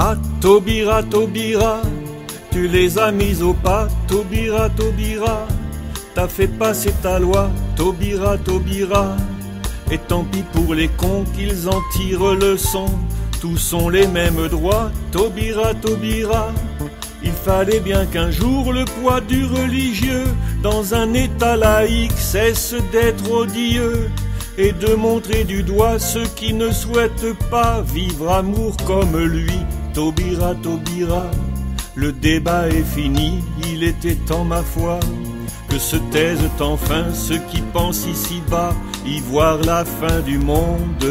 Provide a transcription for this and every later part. Ah Taubira, Taubira, tu les as mis au pas. Taubira, Taubira, t'as fait passer ta loi. Taubira, Taubira, et tant pis pour les cons qu'ils en tirent leçon. Tous ont les mêmes droits. Taubira, Taubira, il fallait bien qu'un jour le poids du religieux dans un état laïque cesse d'être odieux et de montrer du doigt ceux qui ne souhaitent pas vivre amour comme lui. Taubira, Taubira, le débat est fini, il était temps ma foi que se taisent enfin ceux qui pensent ici-bas y voir la fin du monde.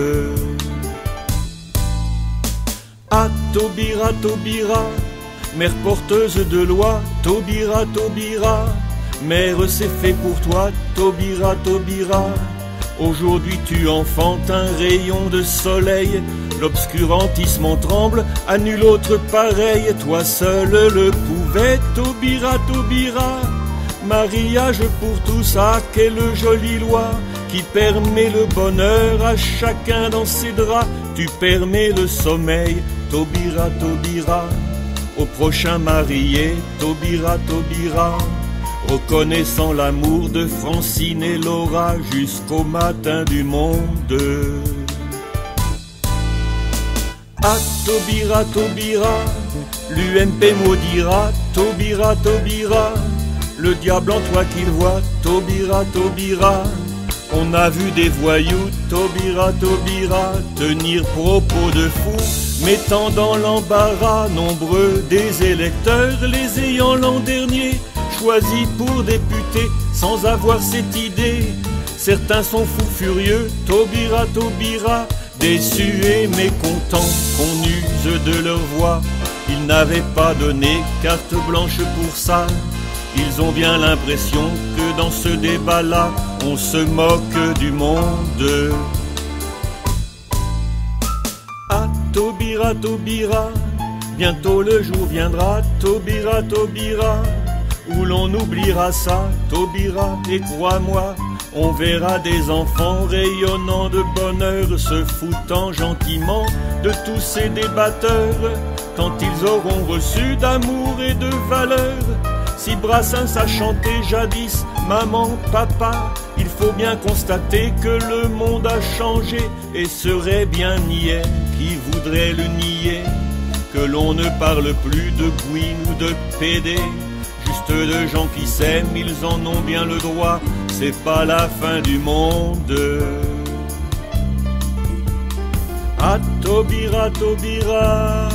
Ah Taubira, Taubira, mère porteuse de loi. Taubira, Taubira, mère c'est fait pour toi. Taubira, Taubira, aujourd'hui tu enfantes un rayon de soleil. L'obscurantisme en tremble, à nul autre pareil. Toi seul le pouvais. Taubira, Taubira, mariage pour tous, ah quelle jolie loi qui permet le bonheur à chacun dans ses draps. Tu permets le sommeil. Taubira, Taubira, au prochain marié. Taubira, Taubira, reconnaissant l'amour de Francine et Laura jusqu'au matin du monde. Ah Taubira, Taubira, l'UMP maudira. Taubira, Taubira, le diable en toi qu'il voit. Taubira, Taubira, on a vu des voyous. Taubira, Taubira, tenir propos de fous mettant dans l'embarras nombreux des électeurs, les ayant l'an dernier choisis pour députés sans avoir cette idée. Certains sont fous furieux. Taubira, Taubira, déçus et mécontents qu'on use de leur voix. Ils n'avaient pas donné carte blanche pour ça. Ils ont bien l'impression que dans ce débat-là, on se moque du monde. Ah Taubira, Taubira, bientôt le jour viendra. Taubira, Taubira, où l'on oubliera ça. Taubira, et crois-moi, on verra des enfants rayonnant de bonheur, se foutant gentiment de tous ces débatteurs, quand ils auront reçu d'amour et de valeur. Si Brassens a chanté jadis « Maman, papa », il faut bien constater que le monde a changé et serait bien niais qui voudrait le nier. Que l'on ne parle plus de bouine ou de pédé, juste de gens qui s'aiment, ils en ont bien le droit. C'est pas la fin du monde. Ah Taubira, Taubira.